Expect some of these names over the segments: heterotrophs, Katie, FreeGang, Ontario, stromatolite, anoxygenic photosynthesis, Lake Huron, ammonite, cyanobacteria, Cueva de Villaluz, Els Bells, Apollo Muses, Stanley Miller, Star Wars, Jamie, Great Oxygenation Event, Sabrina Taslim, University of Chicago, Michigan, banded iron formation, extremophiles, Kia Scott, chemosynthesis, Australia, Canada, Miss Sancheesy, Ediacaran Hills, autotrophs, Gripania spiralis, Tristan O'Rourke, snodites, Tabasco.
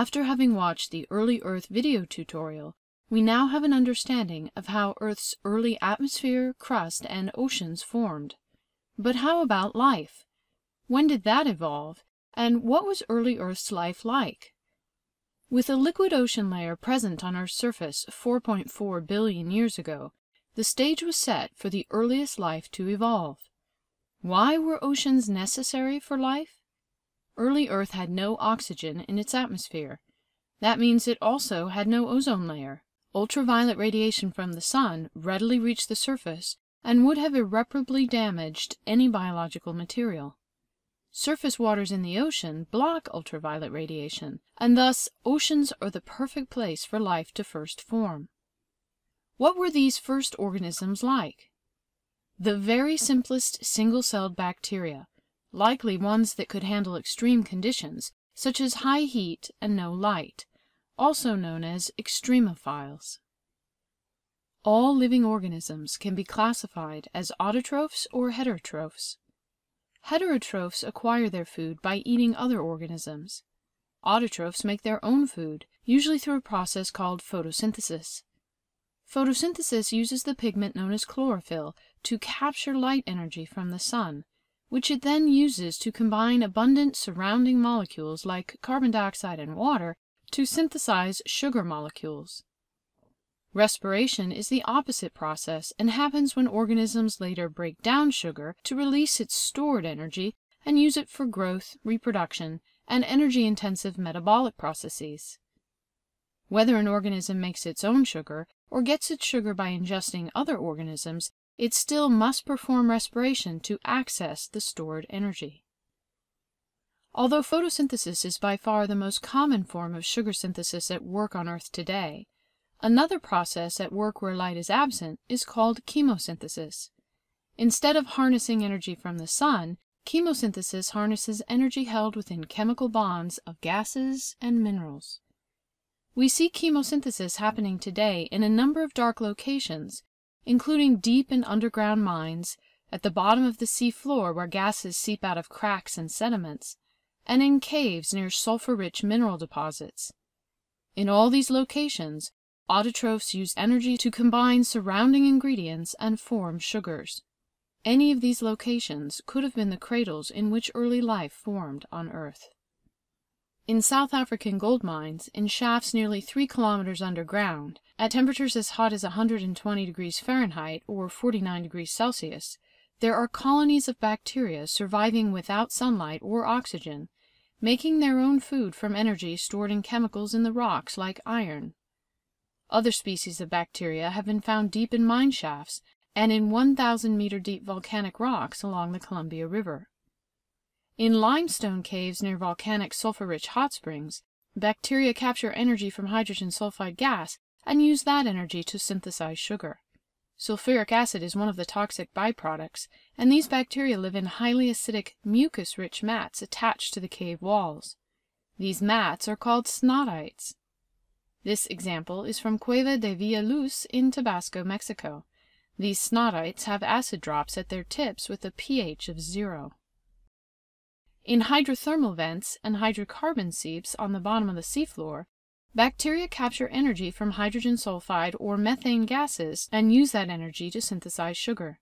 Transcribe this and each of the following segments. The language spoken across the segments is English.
After having watched the Early Earth video tutorial, we now have an understanding of how Earth's early atmosphere, crust, and oceans formed. But how about life? When did that evolve, and what was early Earth's life like? With a liquid ocean layer present on Earth's surface 4.4 billion years ago, the stage was set for the earliest life to evolve. Why were oceans necessary for life? Early Earth had no oxygen in its atmosphere. That means it also had no ozone layer. Ultraviolet radiation from the sun readily reached the surface and would have irreparably damaged any biological material. Surface waters in the ocean block ultraviolet radiation, and thus oceans are the perfect place for life to first form. What were these first organisms like? The very simplest single-celled bacteria, likely ones that could handle extreme conditions, such as high heat and no light, also known as extremophiles. All living organisms can be classified as autotrophs or heterotrophs. Heterotrophs acquire their food by eating other organisms. Autotrophs make their own food, usually through a process called photosynthesis. Photosynthesis uses the pigment known as chlorophyll to capture light energy from the sun, which it then uses to combine abundant surrounding molecules like carbon dioxide and water to synthesize sugar molecules. Respiration is the opposite process and happens when organisms later break down sugar to release its stored energy and use it for growth, reproduction, and energy-intensive metabolic processes. Whether an organism makes its own sugar or gets its sugar by ingesting other organisms, it still must perform respiration to access the stored energy. Although photosynthesis is by far the most common form of sugar synthesis at work on Earth today, another process at work where light is absent is called chemosynthesis. Instead of harnessing energy from the sun, chemosynthesis harnesses energy held within chemical bonds of gases and minerals. We see chemosynthesis happening today in a number of dark locations, including deep in underground mines, at the bottom of the sea floor where gases seep out of cracks and sediments, and in caves near sulfur-rich mineral deposits. In all these locations, autotrophs use energy to combine surrounding ingredients and form sugars. Any of these locations could have been the cradles in which early life formed on Earth. In South African gold mines, in shafts nearly 3 kilometers underground, at temperatures as hot as 120 degrees Fahrenheit or 49 degrees Celsius, there are colonies of bacteria surviving without sunlight or oxygen, making their own food from energy stored in chemicals in the rocks like iron. Other species of bacteria have been found deep in mine shafts and in 1,000-meter-deep volcanic rocks along the Columbia River. In limestone caves near volcanic sulfur-rich hot springs, bacteria capture energy from hydrogen sulfide gas and use that energy to synthesize sugar. Sulfuric acid is one of the toxic byproducts, and these bacteria live in highly acidic, mucus-rich mats attached to the cave walls. These mats are called snodites. This example is from Cueva de Villaluz in Tabasco, Mexico. These snodites have acid drops at their tips with a pH of 0. In hydrothermal vents and hydrocarbon seeps on the bottom of the seafloor, bacteria capture energy from hydrogen sulfide or methane gases and use that energy to synthesize sugar.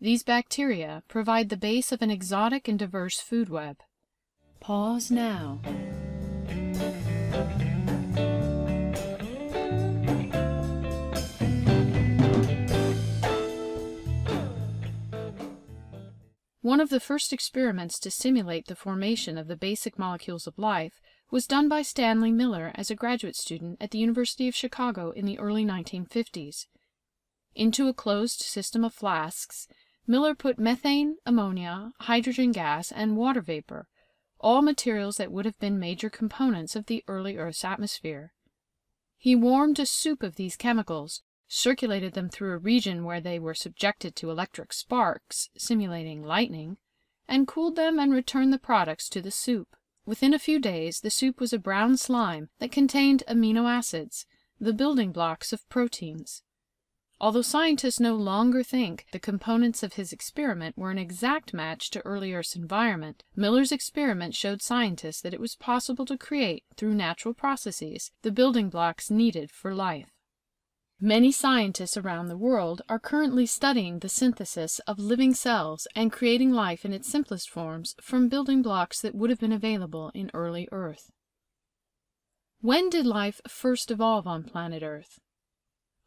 These bacteria provide the base of an exotic and diverse food web. Pause now. One of the first experiments to simulate the formation of the basic molecules of life was done by Stanley Miller as a graduate student at the University of Chicago in the early 1950s. Into a closed system of flasks, Miller put methane, ammonia, hydrogen gas, and water vapor, all materials that would have been major components of the early Earth's atmosphere. He warmed a soup of these chemicals, circulated them through a region where they were subjected to electric sparks, simulating lightning, and cooled them and returned the products to the soup. Within a few days, the soup was a brown slime that contained amino acids, the building blocks of proteins. although scientists no longer think the components of his experiment were an exact match to early Earth's environment, Miller's experiment showed scientists that it was possible to create, through natural processes, the building blocks needed for life. Many scientists around the world are currently studying the synthesis of living cells and creating life in its simplest forms from building blocks that would have been available in early Earth. When did life first evolve on planet Earth?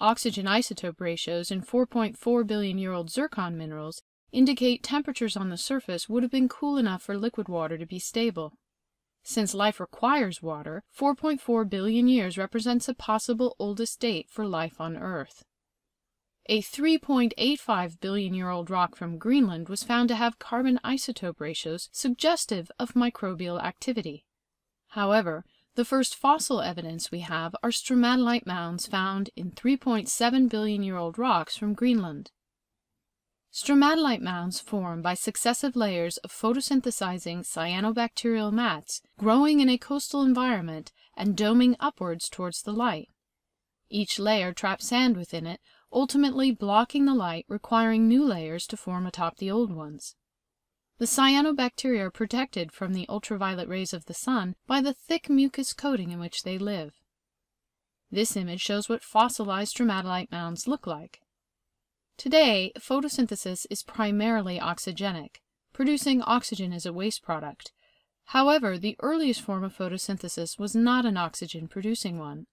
Oxygen isotope ratios in 4.4 billion-year-old zircon minerals indicate temperatures on the surface would have been cool enough for liquid water to be stable. Since life requires water, 4.4 billion years represents a possible oldest date for life on Earth. A 3.85 billion-year-old rock from Greenland was found to have carbon isotope ratios suggestive of microbial activity. However, the first fossil evidence we have are stromatolite mounds found in 3.7 billion-year-old rocks from Greenland. Stromatolite mounds form by successive layers of photosynthesizing cyanobacterial mats growing in a coastal environment and doming upwards towards the light. Each layer traps sand within it, ultimately blocking the light, requiring new layers to form atop the old ones. The cyanobacteria are protected from the ultraviolet rays of the sun by the thick mucus coating in which they live. This image shows what fossilized stromatolite mounds look like. Today, photosynthesis is primarily oxygenic. Producing oxygen is a waste product. However, the earliest form of photosynthesis was not an oxygen-producing one.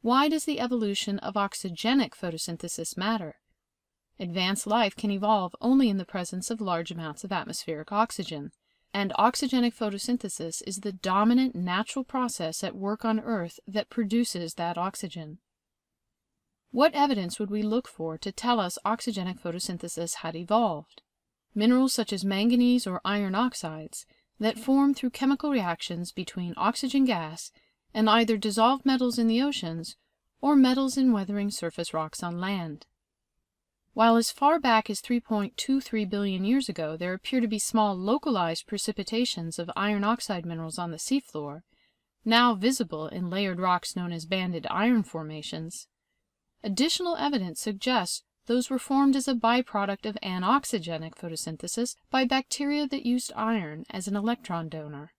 Why does the evolution of oxygenic photosynthesis matter? Advanced life can evolve only in the presence of large amounts of atmospheric oxygen, and oxygenic photosynthesis is the dominant natural process at work on Earth that produces that oxygen. What evidence would we look for to tell us oxygenic photosynthesis had evolved? Minerals such as manganese or iron oxides that form through chemical reactions between oxygen gas and either dissolved metals in the oceans or metals in weathering surface rocks on land. While as far back as 3.23 billion years ago there appear to be small localized precipitations of iron oxide minerals on the seafloor, now visible in layered rocks known as banded iron formations, additional evidence suggests those were formed as a byproduct of anoxygenic photosynthesis by bacteria that used iron as an electron donor.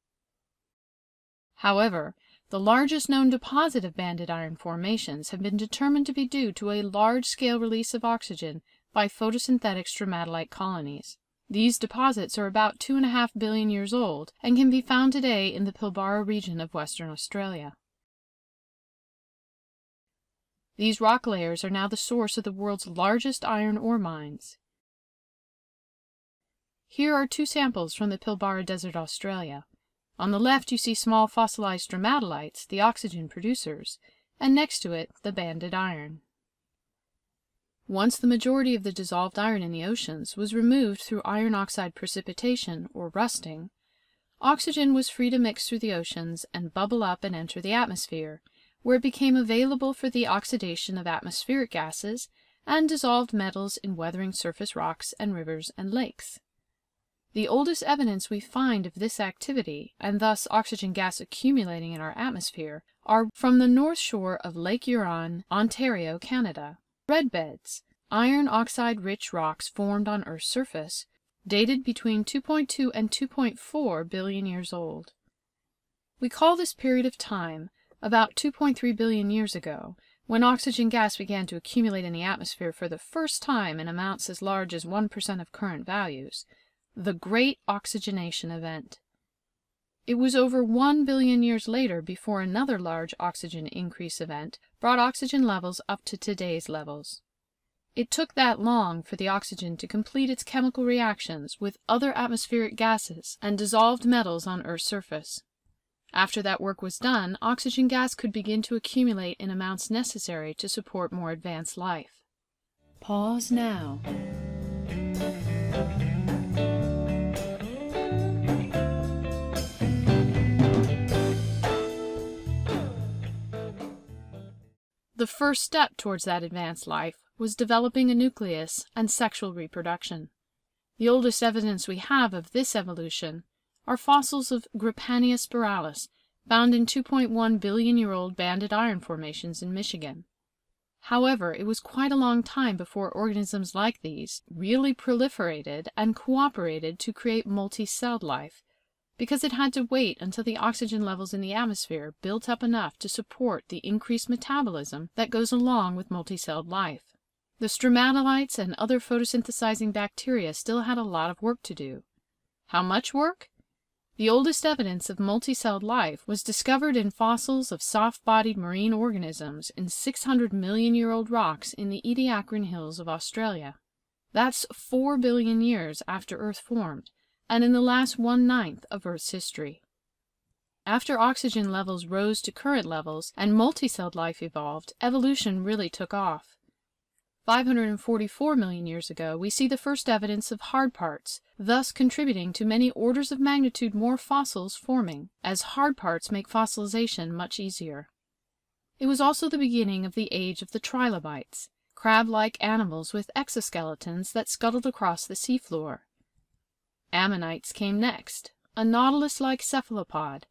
However, the largest known deposit of banded iron formations have been determined to be due to a large-scale release of oxygen by photosynthetic stromatolite colonies. These deposits are about 2.5 billion years old and can be found today in the Pilbara region of Western Australia. These rock layers are now the source of the world's largest iron ore mines. Here are two samples from the Pilbara Desert, Australia. On the left you see small fossilized stromatolites, the oxygen producers, and next to it the banded iron. Once the majority of the dissolved iron in the oceans was removed through iron oxide precipitation, or rusting, oxygen was free to mix through the oceans and bubble up and enter the atmosphere, where it became available for the oxidation of atmospheric gases and dissolved metals in weathering surface rocks and rivers and lakes. The oldest evidence we find of this activity, and thus oxygen gas accumulating in our atmosphere, are from the north shore of Lake Huron, Ontario, Canada. Red beds, iron oxide-rich rocks formed on Earth's surface, dated between 2.2 and 2.4 billion years old. We call this period of time about 2.3 billion years ago, when oxygen gas began to accumulate in the atmosphere for the first time in amounts as large as 1% of current values, the Great Oxygenation Event. It was over 1 billion years later before another large oxygen increase event brought oxygen levels up to today's levels. It took that long for the oxygen to complete its chemical reactions with other atmospheric gases and dissolved metals on Earth's surface. After that work was done, oxygen gas could begin to accumulate in amounts necessary to support more advanced life. Pause now. The first step towards that advanced life was developing a nucleus and sexual reproduction. The oldest evidence we have of this evolution are fossils of Gripania spiralis, found in 2.1 billion-year-old banded iron formations in Michigan. However, it was quite a long time before organisms like these really proliferated and cooperated to create multi-celled life, because it had to wait until the oxygen levels in the atmosphere built up enough to support the increased metabolism that goes along with multi-celled life. The stromatolites and other photosynthesizing bacteria still had a lot of work to do. How much work? The oldest evidence of multi-celled life was discovered in fossils of soft-bodied marine organisms in 600-million-year-old rocks in the Ediacaran Hills of Australia. That's 4 billion years after Earth formed, and in the last 1/9 of Earth's history. After oxygen levels rose to current levels and multi-celled life evolved, evolution really took off. 544 million years ago, we see the first evidence of hard parts, thus contributing to many orders of magnitude more fossils forming, as hard parts make fossilization much easier. It was also the beginning of the age of the trilobites, crab-like animals with exoskeletons that scuttled across the seafloor. Ammonites came next, a nautilus-like cephalopod.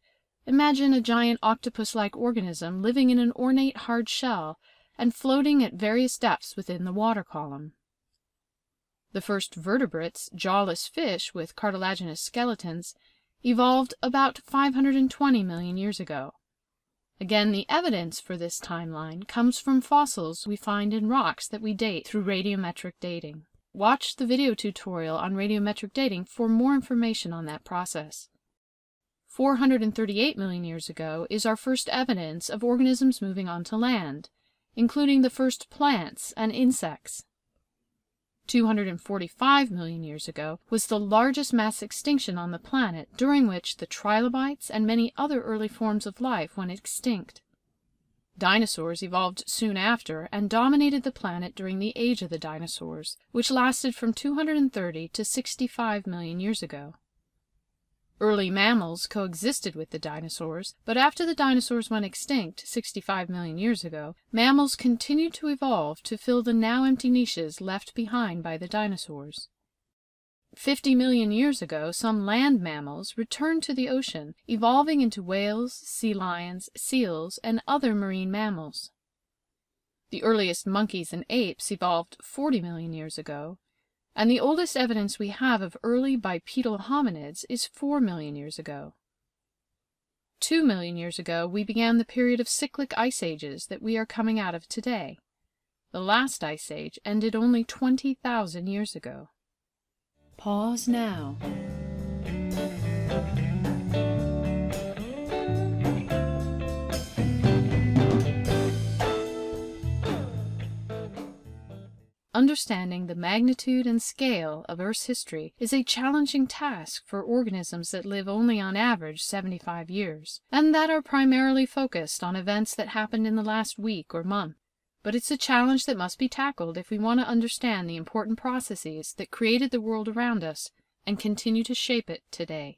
Imagine a giant octopus-like organism living in an ornate hard shell and floating at various depths within the water column. The first vertebrates, jawless fish with cartilaginous skeletons, evolved about 520 million years ago. Again, the evidence for this timeline comes from fossils we find in rocks that we date through radiometric dating. Watch the video tutorial on radiometric dating for more information on that process. 438 million years ago is our first evidence of organisms moving onto land, including the first plants and insects. 245 million years ago was the largest mass extinction on the planet, during which the trilobites and many other early forms of life went extinct. Dinosaurs evolved soon after and dominated the planet during the Age of the Dinosaurs, which lasted from 230 to 65 million years ago. Early mammals coexisted with the dinosaurs, but after the dinosaurs went extinct 65 million years ago, mammals continued to evolve to fill the now empty niches left behind by the dinosaurs. 50 million years ago, some land mammals returned to the ocean, evolving into whales, sea lions, seals, and other marine mammals. The earliest monkeys and apes evolved 40 million years ago, and the oldest evidence we have of early bipedal hominids is 4 million years ago. 2 million years ago, we began the period of cyclic ice ages that we are coming out of today. The last ice age ended only 20,000 years ago. Pause now. Understanding the magnitude and scale of Earth's history is a challenging task for organisms that live only on average 75 years, and that are primarily focused on events that happened in the last week or month. But it's a challenge that must be tackled if we want to understand the important processes that created the world around us and continue to shape it today.